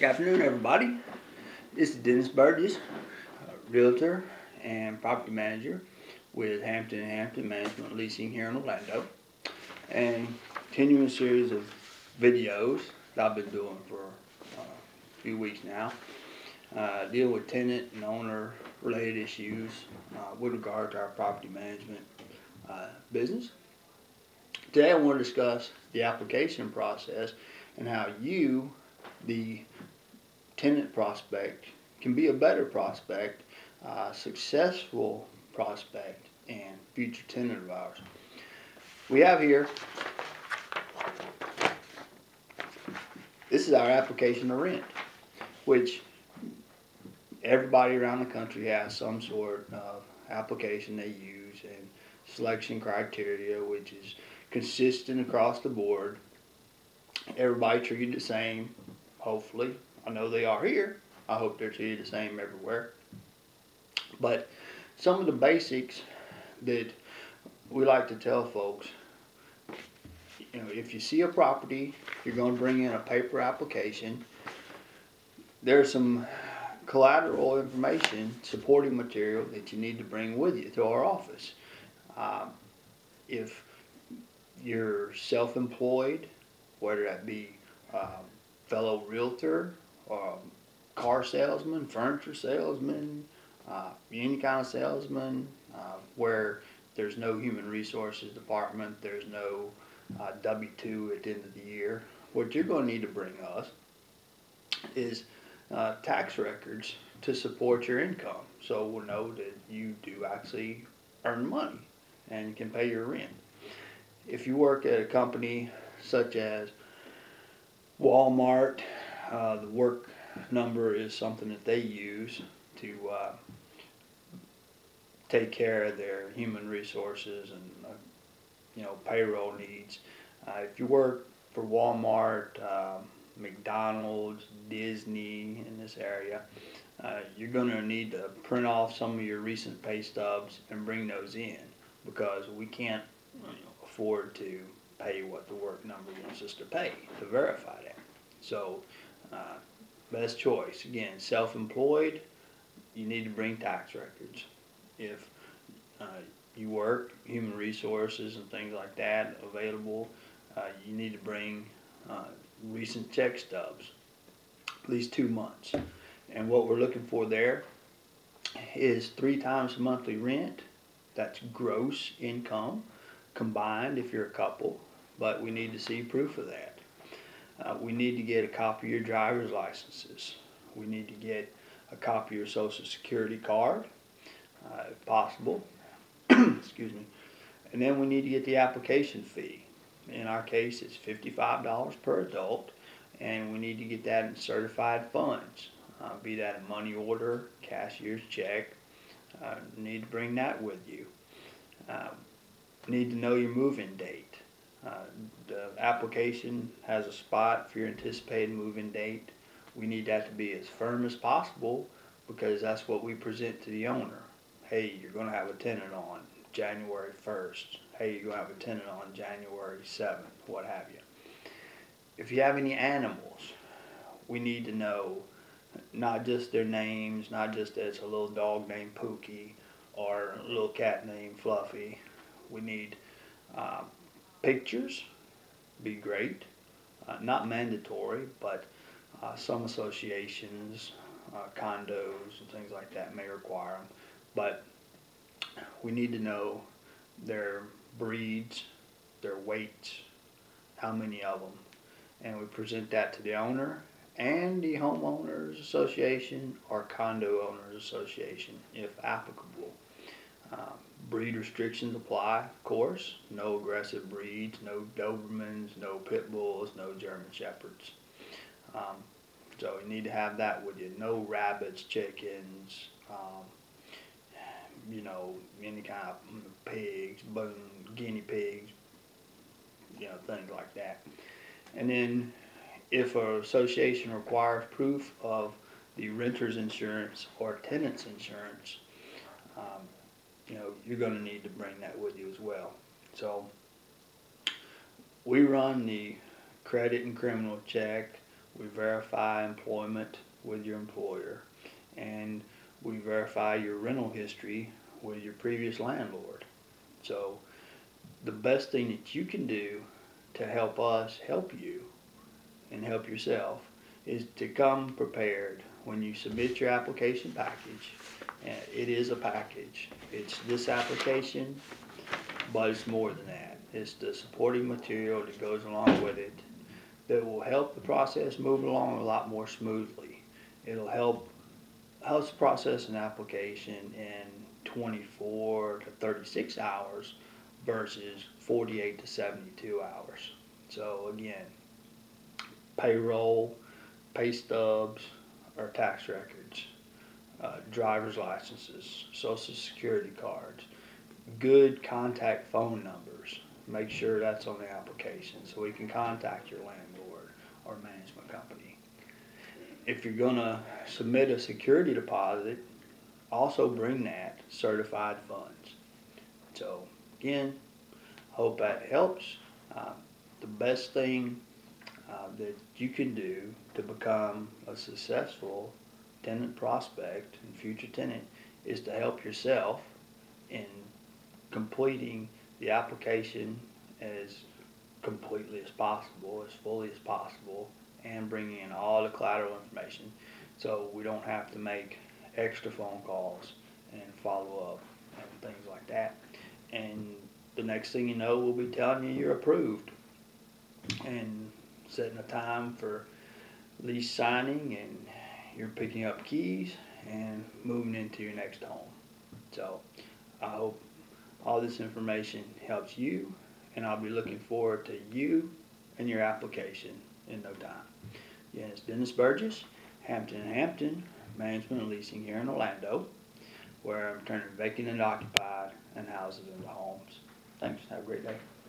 Good afternoon, everybody. This is Dennis Burgess, realtor and property manager with Hampton & Hampton Management Leasing here in Orlando, and continuing series of videos that I've been doing for a few weeks now. Deal with tenant and owner related issues with regard to our property management business. Today I want to discuss the application process and how you, the tenant prospect, can be a better prospect, successful prospect, and future tenant of ours. We have here, this is our application to rent, which everybody around the country has some sort of application they use and selection criteria, which is consistent across the board. Everybody treated the same, hopefully. I know they are here. I hope they're treated the same everywhere. But some of the basics that we like to tell folks, you know, if you see a property, you're going to bring in a paper application. There's some collateral information, supporting material that you need to bring with you to our office. If you're self-employed, whether that be fellow realtor, or car salesman, furniture salesman, any kind of salesman, where there's no human resources department, there's no W-2 at the end of the year. What you're going to need to bring us is tax records to support your income, so we'll know that you do actually earn money and can pay your rent. If you work at a company such as Walmart, the work number is something that they use to take care of their human resources and you know, payroll needs. If you work for Walmart, McDonald's, Disney in this area, you're going to need to print off some of your recent pay stubs and bring those in, because we can't afford to pay what the work number wants us to pay to verify that. So best choice, again, self-employed, you need to bring tax records. If you work human resources and things like that available, you need to bring recent check stubs, at least 2 months. And what we're looking for there is 3 times monthly rent. That's gross income combined if you're a couple, but we need to see proof of that. We need to get a copy of your driver's licenses. We need to get a copy of your social security card, if possible. Excuse me. And then we need to get the application fee. In our case, it's $55 per adult, and we need to get that in certified funds, be that a money order, cashier's check. Need to bring that with you. Need to know your move-in date. The application has a spot for your anticipated move-in date. We need that to be as firm as possible, because that's what we present to the owner. Hey, you're going to have a tenant on January 1st. Hey, you're going to have a tenant on January 7th, what have you. If you have any animals, we need to know not just their names, not just that it's a little dog named Pookie or a little cat named Fluffy. We need pictures, be great, not mandatory, but some associations, condos and things like that may require them. But we need to know their breeds, their weights, how many of them, and we present that to the owner and the homeowners association or condo owners association if applicable. Breed restrictions apply, of course. No aggressive breeds, no Dobermans, no pit bulls, no German shepherds. So you need to have that with you. No rabbits, chickens, you know, any kind of pigs, guinea pigs, you know, things like that. And then if an association requires proof of the renter's insurance or tenant's insurance, you know, you're going to need to bring that with you as well. So we run the credit and criminal check. We verify employment with your employer, and we verify your rental history with your previous landlord. So the best thing that you can do to help us help you and help yourself is to come prepared when you submit your application package. It is a package. It's this application, but it's more than that. It's the supporting material that goes along with it that will help the process move along a lot more smoothly. It'll helps process an application in 24 to 36 hours versus 48 to 72 hours. So again, payroll, pay stubs, or tax records, driver's licenses, social security cards, good contact phone numbers. Make sure that's on the application so we can contact your landlord or management company. If you're going to submit a security deposit, also bring that certified funds. So again, hope that helps. The best thing that you can do to become a successful tenant prospect and future tenant is to help yourself in completing the application as completely as possible, as fully as possible, and bringing in all the collateral information so we don't have to make extra phone calls and follow up and things like that. And the next thing you know, we'll be telling you you're approved and setting a time for lease signing, and you're picking up keys and moving into your next home. So I hope all this information helps you, and I'll be looking forward to you and your application in no time. Again, it's Dennis Burgess, Hampton & Hampton, Management and Leasing here in Orlando, where I'm turning vacant and occupied and houses into homes. Thanks. Have a great day.